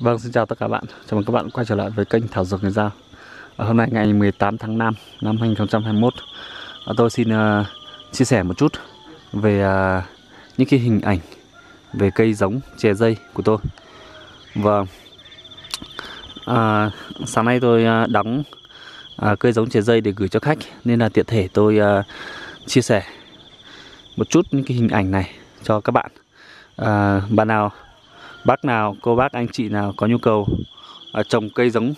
Vâng, xin chào tất cả bạn. Chào mừng các bạn quay trở lại với kênh Thảo Dược Người Dao. Hôm nay ngày 18 tháng 5 năm 2021, tôi xin chia sẻ một chút về những cái hình ảnh về cây giống chè dây của tôi. Và sáng nay tôi đóng cây giống chè dây để gửi cho khách, nên là tiện thể tôi chia sẻ một chút những cái hình ảnh này cho các bạn. Bạn nào, bác nào, cô bác, anh chị nào có nhu cầu trồng cây giống,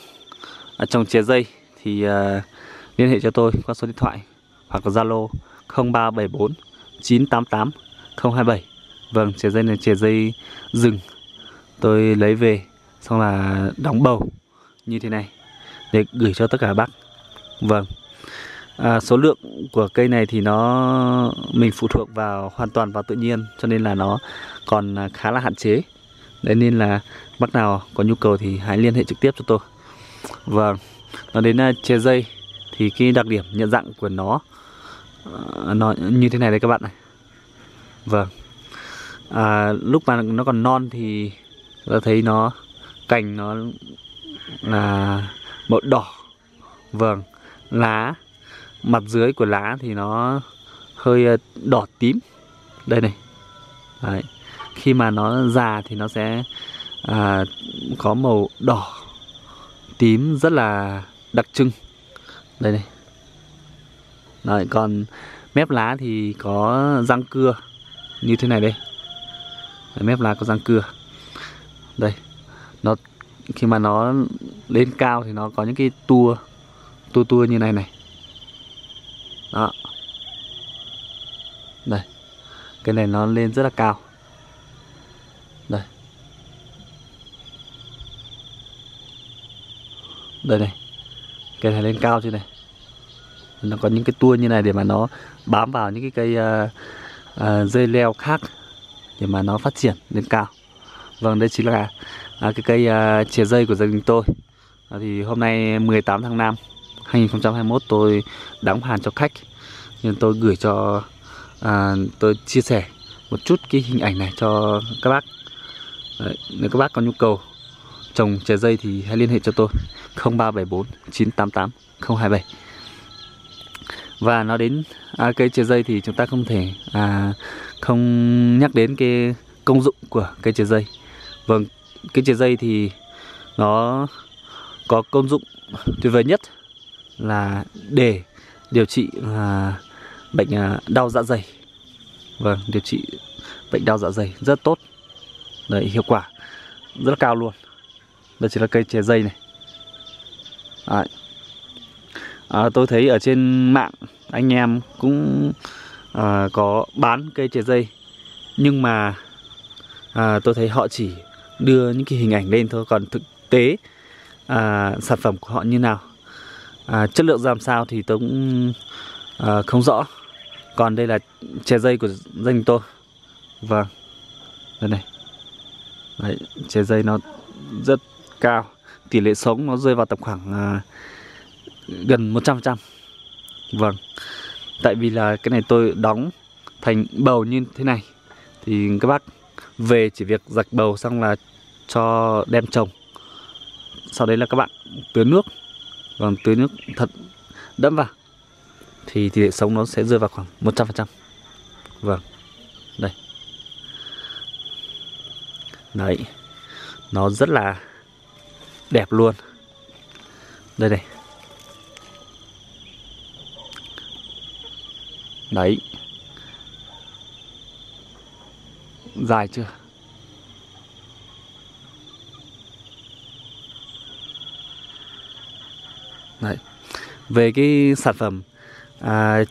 trồng chè dây thì liên hệ cho tôi qua số điện thoại hoặc là Zalo 0374 988 027. Vâng, chè dây này chè dây rừng, tôi lấy về xong là đóng bầu như thế này để gửi cho tất cả bác. Vâng, số lượng của cây này thì nó mình phụ thuộc vào hoàn toàn vào tự nhiên, cho nên là nó còn khá là hạn chế. Đấy, nên là bác nào có nhu cầu thì hãy liên hệ trực tiếp cho tôi. Và nó đến chè dây thì cái đặc điểm nhận dạng của nó như thế này đấy các bạn này. Vâng, lúc mà nó còn non thì ta thấy nó cành nó là màu đỏ. Vâng, lá, mặt dưới của lá thì nó hơi đỏ tím. Đây này. Đấy, khi mà nó già thì nó sẽ có màu đỏ tím rất là đặc trưng. Đây này. Đấy, còn mép lá thì có răng cưa như thế này đây. Đấy, mép lá có răng cưa. Đây. Nó khi mà nó lên cao thì nó có những cái tua như này này. Đó. Đây. Cái này nó lên rất là cao. Đây. Đây này. Cây này lên cao chứ này. Nó có những cái tua như này để mà nó bám vào những cái cây dây leo khác để mà nó phát triển lên cao. Vâng, đây chính là cái cây chè dây của gia đình tôi. Thì hôm nay 18 tháng 5 2021 tôi đóng hàng cho khách, nên tôi gửi cho tôi chia sẻ một chút cái hình ảnh này cho các bác. Đấy, nếu các bác có nhu cầu trồng chè dây thì hãy liên hệ cho tôi 0374 988 027. Và nó đến cây chè dây thì chúng ta không thể không nhắc đến cái công dụng của cây chè dây. Vâng, cây chè dây thì nó có công dụng tuyệt vời nhất là để điều trị bệnh đau dạ dày. Vâng, điều trị bệnh đau dạ dày rất tốt. Đấy, hiệu quả rất là cao luôn. Đây chỉ là cây chè dây này. Tôi thấy ở trên mạng anh em cũng có bán cây chè dây, nhưng mà tôi thấy họ chỉ đưa những cái hình ảnh lên thôi, còn thực tế sản phẩm của họ như nào, chất lượng làm sao thì tôi cũng không rõ. Còn đây là chè dây của gia đình tôi. Vâng, đây này. Đấy, chè dây nó rất cao, tỷ lệ sống nó rơi vào tầm khoảng gần 100%. Vâng, tại vì là cái này tôi đóng thành bầu như thế này thì các bác về chỉ việc rạch bầu xong là cho đem trồng. Sau đấy là các bạn tưới nước. Vâng, tưới nước thật đẫm vào thì tỷ lệ sống nó sẽ rơi vào khoảng 100%. Vâng, đây. Đấy, nó rất là đẹp luôn. Đây này. Đấy, dài chưa? Đấy. Về cái sản phẩm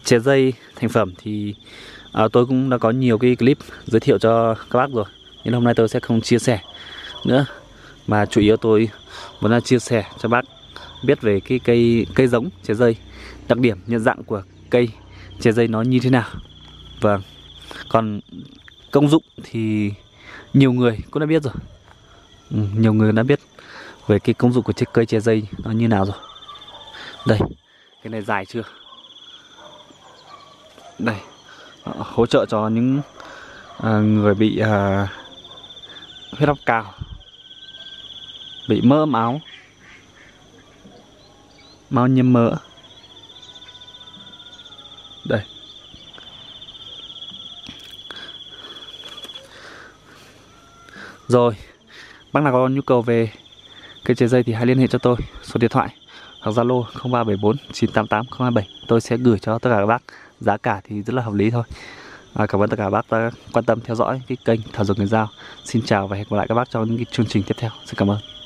chè dây thành phẩm thì tôi cũng đã có nhiều cái clip giới thiệu cho các bác rồi, nên hôm nay tôi sẽ không chia sẻ nữa, mà chủ yếu tôi muốn là chia sẻ cho bác biết về cái cây giống chè dây, đặc điểm nhận dạng của cây chè dây nó như thế nào. Vâng, còn công dụng thì nhiều người cũng đã biết rồi. Nhiều người đã biết về cái công dụng của cây chè dây nó như nào rồi. Đây, cái này dài chưa? Đây, hỗ trợ cho những người bị huyết áp cao. bị mơ máu, máu nhiễm mỡ. Đây, rồi bác nào có nhu cầu về cây trái dây thì hãy liên hệ cho tôi số điện thoại hoặc Zalo 0374 988 027. Tôi sẽ gửi cho tất cả các bác, giá cả thì rất là hợp lý thôi. Cảm ơn tất cả các bác quan tâm theo dõi cái kênh Thảo Dược Người Dao. Xin chào và hẹn gặp lại các bác trong những cái chương trình tiếp theo. Xin cảm ơn.